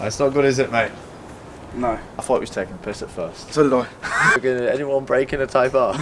It's not good, is it, mate? No. I thought he was taking a piss at first. So did I. Anyone breaking a Type R?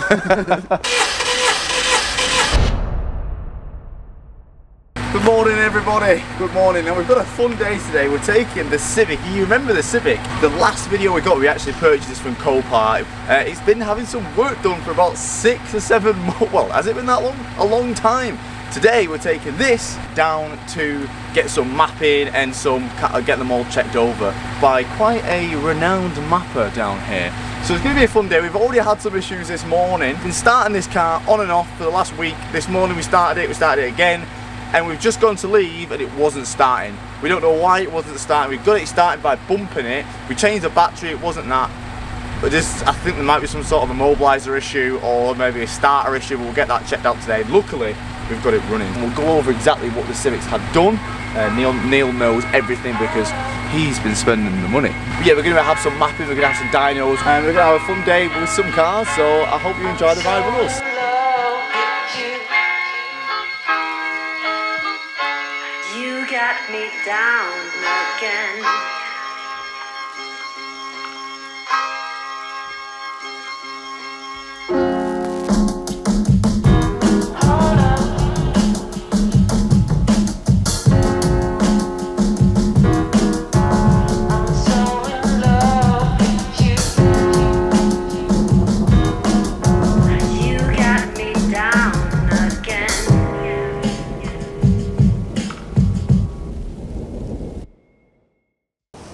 Good morning, everybody. Good morning. And we've got a fun day today. We're taking the Civic. You remember the Civic? The last video we got, we actually purchased this from Copart. It's been having some work done for about 6 or 7 months. Well, has it been that long? A long time. Today we're taking this down to get some mapping and some get them all checked over by quite a renowned mapper down here. So it's going to be a fun day. We've already had some issues this morning. We've been starting this car on and off for the last week. This morning we started it again, and we've just gone to leave and it wasn't starting. We don't know why it wasn't starting. We got it started by bumping it. We changed the battery, it wasn't that. But this, I think there might be some sort of immobiliser issue or maybe a starter issue. We'll get that checked out today. Luckily, we've got it running. And we'll go over exactly what the Civic's had done. Neil knows everything because he's been spending the money. But yeah, we're going to have some mapping, we're going to have some dynos, and we're going to have a fun day with some cars. So I hope you enjoy the ride with us. You got me down again.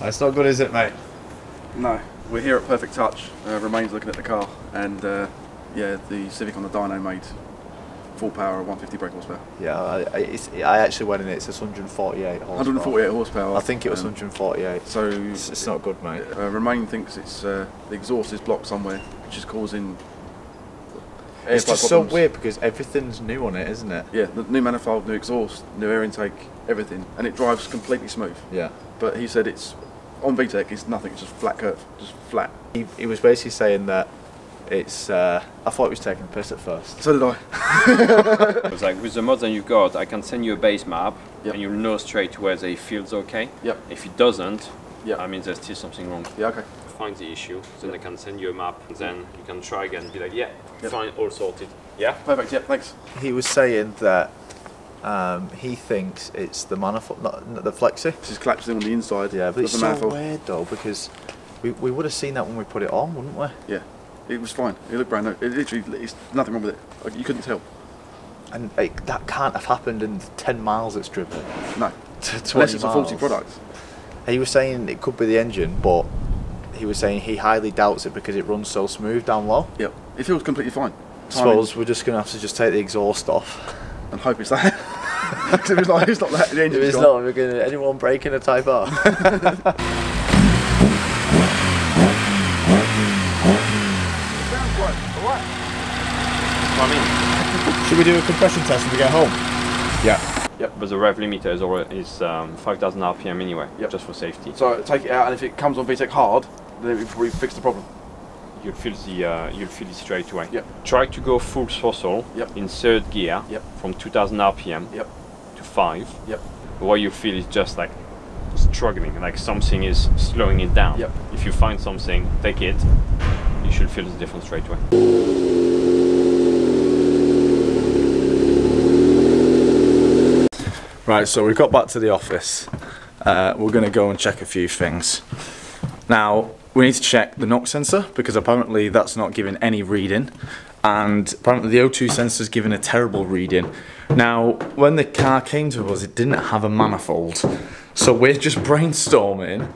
It's not good, is it, mate? No. We're here at Perfect Touch. Romain's looking at the car, and yeah, the Civic on the dyno made full power, 150 brake horsepower. Yeah, I actually went in it. It says 148 horsepower. 148 horsepower. I think it was 148. So it's not good, mate. Romain thinks it's the exhaust is blocked somewhere, which is causing. It's just problems. So weird because everything's new on it, isn't it? Yeah, the new manifold, new exhaust, new air intake, everything, and it drives completely smooth. Yeah. But he said it's. On VTEC, it's nothing, it's just flat curve, just flat. He was basically saying that it's, I thought he was taking a piss at first. So did I. I was like, with the mods that you've got, I can send you a base map, yep. And you'll know straight whether it feels okay. Yep. If it doesn't, yep. I mean, there's still something wrong. Yeah, okay. Find the issue, then I can send you a map, and then you can try again and be like, yeah, yep. Fine, all sorted. Yeah? Perfect, yeah, thanks. He was saying that he thinks it's the manifold, not the flexi. It's just collapsing on the inside. Yeah, but it's so weird though because we would have seen that when we put it on, wouldn't we? Yeah, it was fine. It looked brand new. It literally, it's nothing wrong with it. Like, you couldn't tell. And it, that can't have happened in 10 miles it's driven. No. To 20 unless it's miles. A faulty product. He was saying it could be the engine, but he was saying he highly doubts it because it runs so smooth down low. Yep. It feels completely fine. I suppose we're just going to have to just take the exhaust off. And hope it's that. If it's not, that, the engine's gone. Not, we're going to, anyone breaking a Type R? Should we do a compression test when we get home? Yeah. Yep. But the rev limiter is 5,000 RPM anyway, yep. Just for safety. So take it out, and if it comes on VTEC hard, then we've probably fixed the problem. You'll feel it straight away. Yep. Try to go full throttle, yep. In third gear, yep. From 2,000 RPM, yep. To 5. Yep. What you feel is just like struggling, like something is slowing it down. Yep. If you find something, take it. You should feel the difference straight away. Right. So we got back to the office. We're going to go and check a few things. Now. We need to check the NOx sensor because apparently that's not giving any reading, and apparently the O2 sensor is giving a terrible reading. Now, when the car came to us, it didn't have a manifold, so we're just brainstorming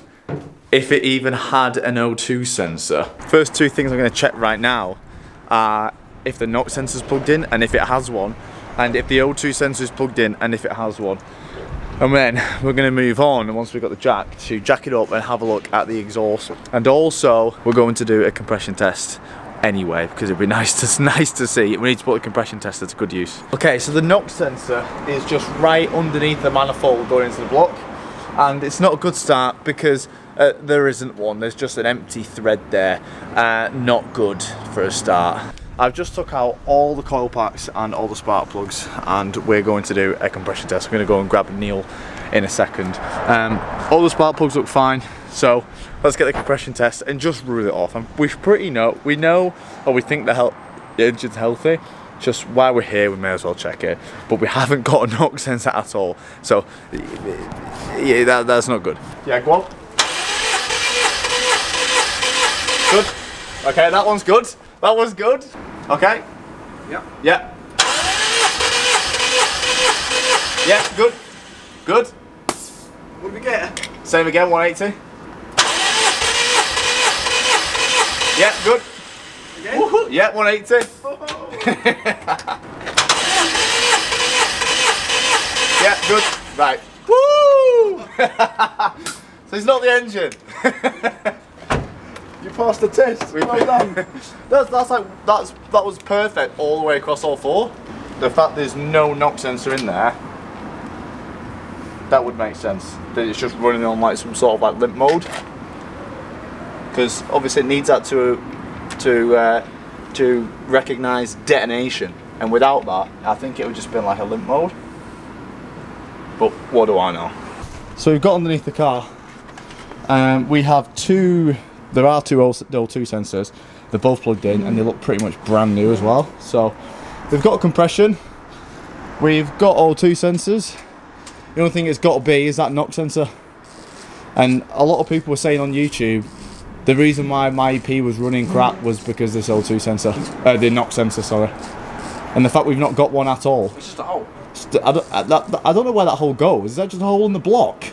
if it even had an O2 sensor. First two things I'm going to check right now are if the NOx sensor is plugged in and if it has one, and if the O2 sensor is plugged in and if it has one. And then we're going to move on, once we've got the jack, to jack it up and have a look at the exhaust. And also, we're going to do a compression test anyway, because it'd be nice to see. We need to put a compression tester to good use. Okay, so the NOx sensor is just right underneath the manifold going into the block. And it's not a good start because there isn't one. There's just an empty thread there. Not good for a start. I've just took out all the coil packs and all the spark plugs, and we're going to do a compression test. I'm going to go and grab Neil in a second. All the spark plugs look fine, so let's get the compression test and just rule it off. And we know, or we think the engine's healthy. Just while we're here, we may as well check it. But we haven't got a knock sensor at all, so yeah, that's not good. Yeah, go on. Good. Okay, that one's good. That one's good. Okay. Yeah. Yeah. Yeah, good. Good. What did we get? Same again, 180. Yeah, good. Again? Woohoo. Yeah, 180. Oh. Yeah, good. Right. Woo! So it's not the engine. You passed the test. Well done. that was perfect all the way across all four. The fact there's no knock sensor in there, that would make sense. That it's just running on like some sort of like limp mode, because obviously it needs that to recognise detonation. And without that, I think it would just been like a limp mode. But what do I know? So we've got underneath the car. We have two. There are two O2 sensors. They're both plugged in and they look pretty much brand new as well. So we've got compression, we've got O2 sensors. The only thing it's got to be is that knock sensor. And a lot of people were saying on YouTube, the reason why my EP was running crap was because this O2 sensor, the knock sensor, sorry. And the fact we've not got one at all. It's just a hole. I don't know where that hole goes. Is that just a hole in the block?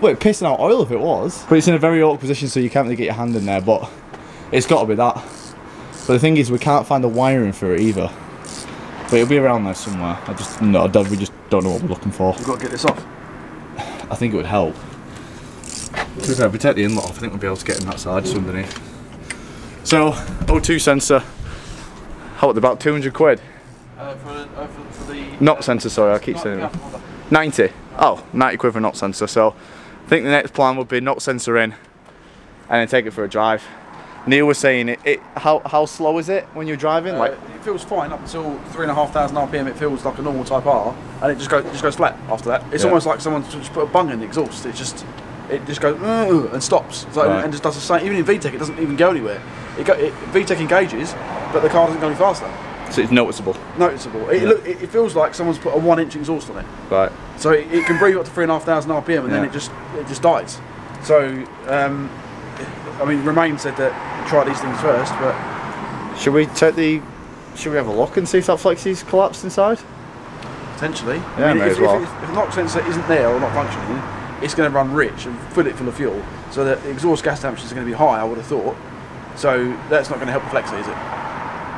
Well, it'd pissing out oil if it was. But it's in a very awkward position, so you can't really get your hand in there, but it's got to be that. But the thing is, we can't find the wiring for it either. But it'll be around there somewhere. We just don't know what we're looking for. We've got to get this off. I think it would help. If we take the inlet off, I think we'll be able to get in that side just underneath. So, O2 sensor. How about £200? For the... Knock sensor, sorry, I keep saying it. 90. Oh, 90 quid for knock sensor, so... I think the next plan would be knock sensor in and then take it for a drive. Neil was saying, how slow is it when you're driving? It feels fine up until 3,500 RPM, it feels like a normal Type R, and it just goes flat after that. It's almost like someone's just put a bung in the exhaust. It just goes and stops. It's like, and just does the same. Even in VTEC, it doesn't even go anywhere. VTEC engages, but the car doesn't go any faster. So it's noticeable. Noticeable. It feels like someone's put a 1-inch exhaust on it. Right. So it can breathe up to 3,500 RPM, and then it just dies. So, I mean, Romain said that try these things first, but should we have a look and see if that flexi's collapsed inside? Potentially. Yeah, I mean, if the knock sensor isn't there or not functioning, it's going to run rich and fill it full of fuel. So the exhaust gas temperature is going to be high, I would have thought. So that's not going to help the flexi, is it?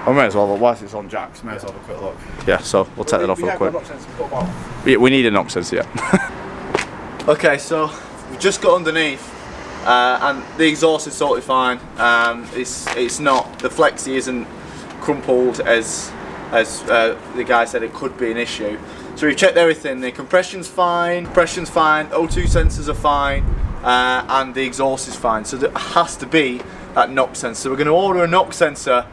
I may as well, whilst it's on jacks, may as well have a quick look. Yeah, so we'll take that off real quick. Yeah, we need a knock sensor, yeah. Okay, so we've just got underneath, and the exhaust is totally fine. It's not, the flexi isn't crumpled as the guy said it could be an issue. So we've checked everything. The compression's fine, O2 sensors are fine, and the exhaust is fine. So there has to be that knock sensor. So we're going to order a knock sensor,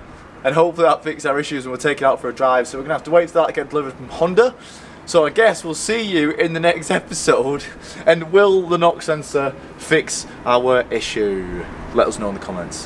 and hopefully that fixes our issues and we'll take it out for a drive. So we're going to have to wait for that to get delivered from Honda. So I guess we'll see you in the next episode. And will the knock sensor fix our issue? Let us know in the comments.